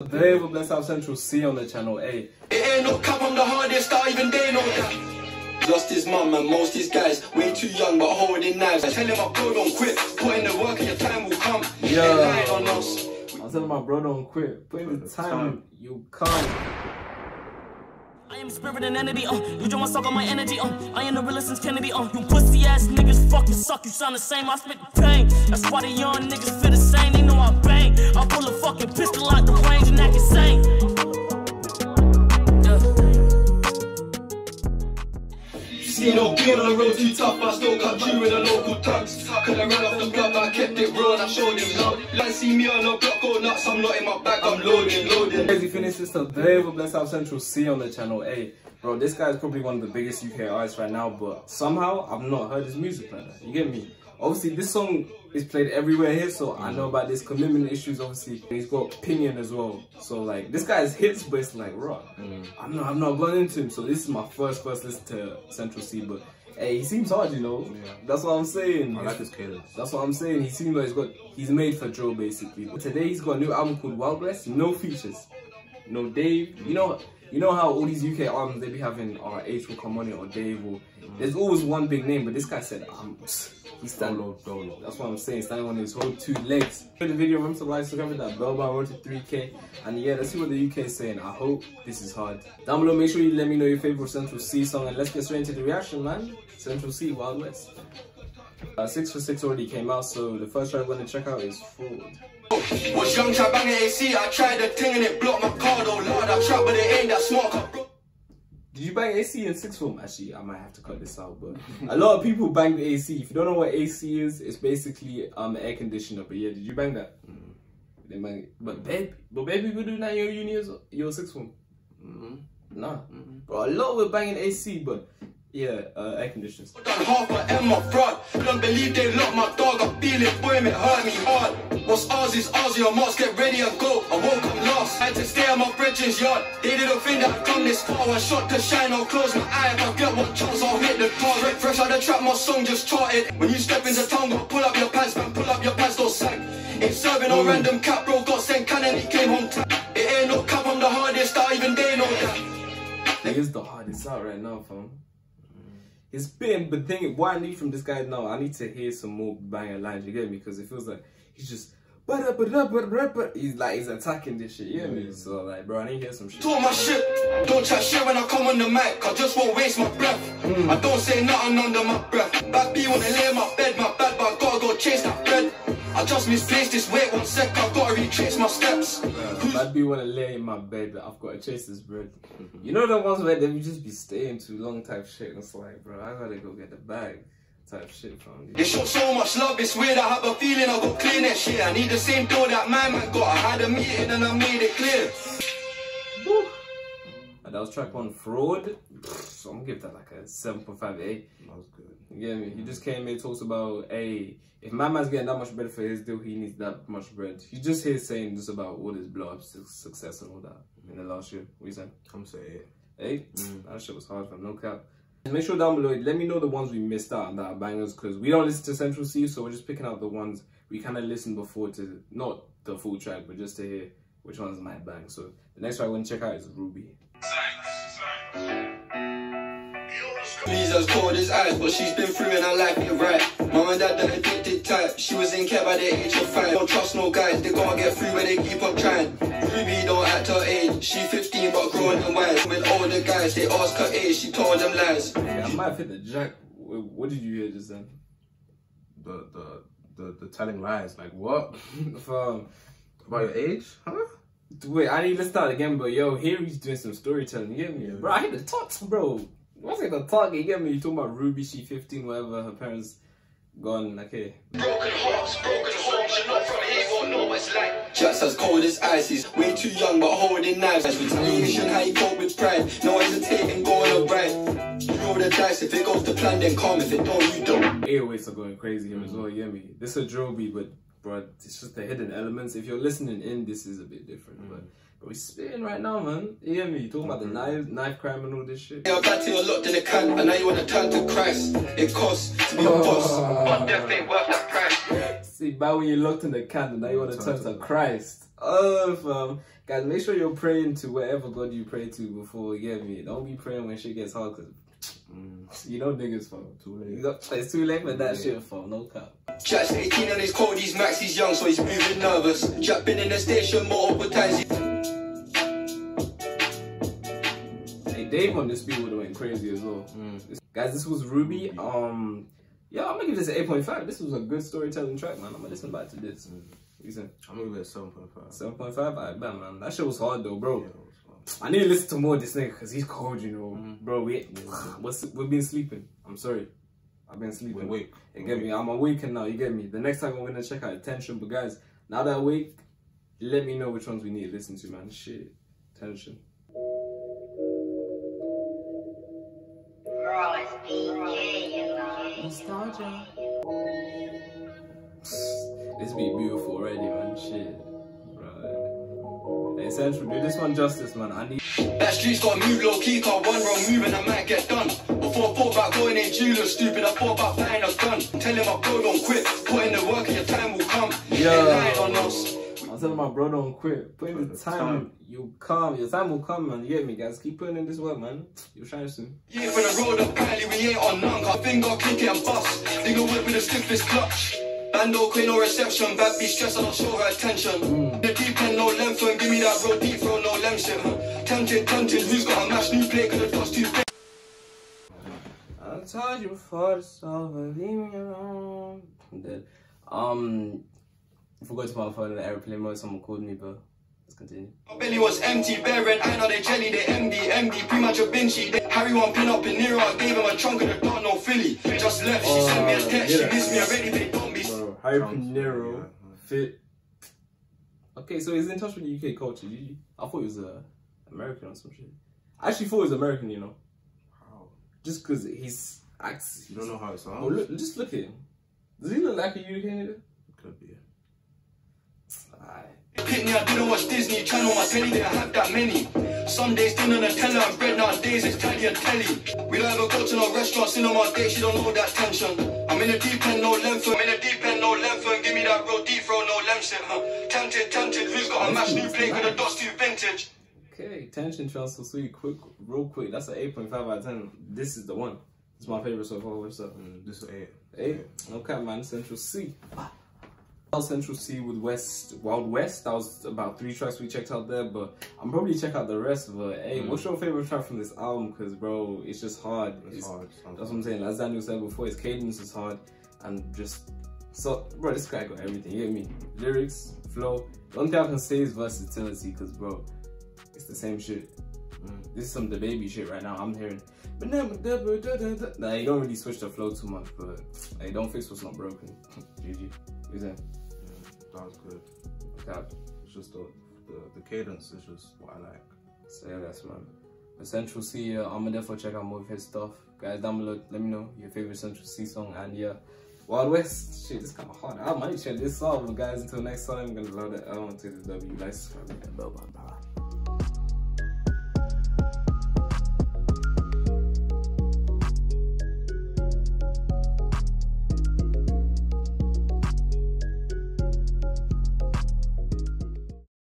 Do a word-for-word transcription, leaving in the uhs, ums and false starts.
Today we bless our Central Cee on the channel A. It ain't no cap, I'm the hardest, not even they no cap. Lost his mum and most his guys, way too young but holding knives. I tell him my bro don't quit, put in the work and your time will come. Yeah. Lying on us. I tell him my bro don't quit, put in the time, time. you come. I am spirit and entity, uh, you don't want to suck on my energy, uh, I am the realest since Kennedy, uh, you pussy ass niggas fucking suck, you sound the same, I spit the pain, that's why the young niggas feel the same, they know I bang, I pull a fucking pistol out the range and act insane. Yeah. See no good on the road, too tough, I still cut you with the local thugs, cause I ran off the block, I kept it real, I showed him love, like see me on the block, go nuts, I'm not in my bag, I'm loading, loading. Crazy finishes today with bless our Central Cee on the channel A. Bro, this guy is probably one of the biggest U K artists right now, but somehow I've not heard his music like that. You get me? Obviously, this song is played everywhere here, so I know about this commitment issues. Obviously, he's got opinion as well. So like, this guy's hits, but it's like rock. Mm. I'm not, I'm not going into him. So this is my first first listen to Central Cee, but hey, he seems hard, you know. Yeah. That's what I'm saying. I like his cadence. That's what I'm saying. He seems like he's got, he's made for drill basically. But today he's got a new album called Wild West. No features. No Dave, you know, you know how all these U K albums they be having are H will come on it or Dave will. Mm. There's always one big name, but this guy said um, he's standing. Dolo, Dolo. That's what I'm saying, standing on his whole two legs. Enjoy the video, remember to like, subscribe with that bell bar, road to three K, and yeah, let's see what the U K is saying. I hope this is hard. Down below, make sure you let me know your favorite Central Cee song, and let's get straight into the reaction, man. Central Cee, Wild West. Uh, six for six already came out, so the first track we're gonna check out is Fraud. Was young try banging A C, I tried the thing and it blocked my car though. Lord, I tried, but it ain't that smart. Did you bang A C in sixth form? Actually, I might have to cut this out, but a lot of people bang the A C. If you don't know what A C is, it's basically um air conditioner. But yeah, did you bang that? Mm. They bang it. But baby, but baby, we do that in your uni as well, your sixth form. Mm-hmm. Nah, mm-hmm. Bro, a lot were banging A C, but. Yeah, uh, air conditioners. Half my M my fraud. Don't believe they lock my dog. I feel it, boy, it hurt me hard. What's ours is ours. Your marks get ready and go. I won't come lost. I had to stay at my bridge's yard. They didn't think that I'd come this far. I shot to shine. I'll close my eye. If I get one chance, I'll hit the target. Fresh out the trap, my song just charted. When you step into town, go pull up your pants, man. Pull up your pants, don't sag. Ain't serving no mm. random cap, bro. Got sent cannon, he came home. It ain't no cap, I'm the hardest. Not even they know that. Nigga's the hardest out right now, fam. It's been, but thing, what I need from this guy now, I need to hear some more banger lines, you get me? Because it feels like he's just, he's like, he's attacking this shit, you get me? So, like, bro, I need to hear some shit. Talk my shit, don't chat shit when I come on the mic, I just won't waste my breath. Mm. I don't say nothing under my breath. Bad B wanna lay in my bed, my bad, but I gotta go chase that bread. I just misplaced this, wait one sec, I gotta retrace my steps. Uh, Bad B wanna lay in my bed, but I've gotta chase this bread. You know the ones where they would just be staying too long type shit, and it's like, bro, I gotta go get the bag type shit from you. They show so much love, it's weird, I have a feeling I'll go clean that shit. I need the same door that my man got, I had a meeting and I made it clear. Woo. And that was track one, Fraud. So I'm gonna give that like a seven point five eight. That was good. You get me? He just came here, talks about, hey, if my man's getting that much bread for his deal, he needs that much bread. He just hears saying just about all his blow-ups, success and all that in the last year. What you saying? I'm saying eight. Eight? Mm. That shit was hard, fam. No cap. Make sure down below, let me know the ones we missed out on that are bangers, because we don't listen to Central Cee, so we're just picking out the ones we kind of listened before to, not the full track, but just to hear which ones might bang. So the next one I'm going to check out is Ruby. She's as cold as ice, but she's been through and I like it right. Mom and dad, the addicted type. She was in care by the age of five. Don't trust no guys, they gotta get through when they keep on trying. Ruby don't act her age. She fifteen but growing and wise. With older guys, they ask her age. She told them lies. Yeah, I might have hit the jack. What did you hear just then? The the the, the telling lies. Like what? um, about your age, huh? Wait, I need to start again. But yo, here he's doing some storytelling. You get me, yeah. Bro? I hit the talks, bro. What's it gonna talk? You get me? You talking about Ruby? She fifteen, whatever. Her parents gone. Okay. Broken hearts, broken homes. You're not from here, won't know what it's like. Just as cold as ice. He's way too young, but holding knives. That's retaliation. How you cope with pride? No hesitating, going upright. You roll the dice. If it goes to plan, then calm. If it don't, you don't. Airwaves are going crazy here as well. You get me? This is a drill beat, but bro, it's just the hidden elements. If you're listening in, this is a bit different, mm. but. But we spitting right now, man. You hear me? You talking about the knife, knife crime and all this shit. Yeah, I got to a lot in the can, and now you want to turn to Christ. It costs to be a boss. But definitely worth that price. See, by when you're locked in the can, and now you want to turn to Christ. Oh, fam. Guys, make sure you're praying to whatever God you pray to before, you get me? Don't be praying when shit gets hard, because mm. you know niggas, fam. Too late. Got, it's too late for that yeah. shit, fam. No cap. Jack's eighteen and he's cold, he's max, he's young, so he's moving nervous. Jack been in the station multiple times. Hey, Dave on this beat would have went crazy as well. Mm. Guys, this was Ruby. Um, yeah, I'm gonna give this an eight point five. This was a good storytelling track, man. I'm gonna listen back to this. Mm. I'm gonna give it a seven point five. seven point five? I bet, man. That shit was hard though, bro. Yeah, I need to listen to more of this nigga because he's cold, you know. Mm. Bro, we, what's, we've been sleeping. I'm sorry. I've been sleeping. We're awake. You get me? I'm awakened now, you get me? The next time I'm gonna check out Attention. But guys, now that I'm awake, let me know which ones we need to listen to, man. Shit. Attention. Nostalgia. This beat beautiful already, man. Shit. Right. Hey, Central, do this one justice, man. I need. That street's got a move low key, can't one wrong move and I might get done. Before I thought about going in Julia, stupid, I thought about buying a gun. Tell him my bro don't quit, put in the work and your time will come. Yeah. I'm telling my bro don't quit, put in the time, you come, your time will come, man. You hear me, guys? Keep putting in this work, man. You'll shine soon. Yeah, for the road up badly, we ain't on none. I think I'll kick it and bust. Nigga whip with a stiffest clutch. Bando, queen, no reception. Bad be stressed, I'm not sure her attention. Mm. The deep end, no length, and give me that real deep throw, no length shit. Tempted, tempted, who's got a match, new play, cause the dust too big. I told you before to solve it, leave me alone. I'm dead. Um, I forgot to put my phone in the airplane mode, someone called me, but let's continue. My belly was empty, barren, I know they jelly, they M D, M D, premature Vinci. They Harry one pin up in Nero, I gave him a trunk of the dark, no Philly. Just left, she uh, sent me a text, yeah. She missed me already, they don't be. Harry Pinero, yeah, right. Fit. Okay, so he's in touch with the U K culture. You, I thought he was uh, American or some shit. I actually thought he was American, you know. Wow. Just because he's acts. You don't know how it sounds. Oh, look, just look at him. Does he look like a U K nigga? Could be. Alright. Pitney, I didn't watch Disney Channel. My telly didn't have that many. Sundays dinner and a teller and bread. Nowadays it's tally and telly. We don't ever go to no restaurant, cinema day. She don't know that tension. I'm in a deep end, no length. I'm in a deep end, no length. And give me that real deep throw, no length shit, huh? Tempted, tempted. Who's got a match new play? Cause the dot's too vintage. Okay, tension transfer sweet, quick, real quick. That's an eight point five out of ten. This is the one. It's my favorite so far. What's up? Mm, this is eight. Eight. Okay, man. Central Cee. Central Cee with West Wild West. That was about three tracks we checked out there, but I'm probably check out the rest. But hey, mm. what's your favorite track from this album? Because bro, it's just hard. It's, it's hard. Sometimes. That's what I'm saying. As Daniel said before, his cadence is hard, and just so bro, this guy got everything. You hear me? Lyrics, flow. The only thing I can say is versatility, because bro, it's the same shit. Mm. This is some DaBaby shit right now. I'm hearing, but now nah, you don't really switch the flow too much, but hey, don't fix what's not broken. G G. Is it? That was good. Okay. It's just the, the, the cadence is just what I like. So yeah, that's man. But Central Cee, uh, I'm gonna definitely check out more of his stuff. Guys, down below, let me know your favorite Central Cee song. And yeah, Wild West, shit, this is kind of hard. I might check this out, but guys, until next time, I'm gonna load it. I want to take the W, guys. Bye bye.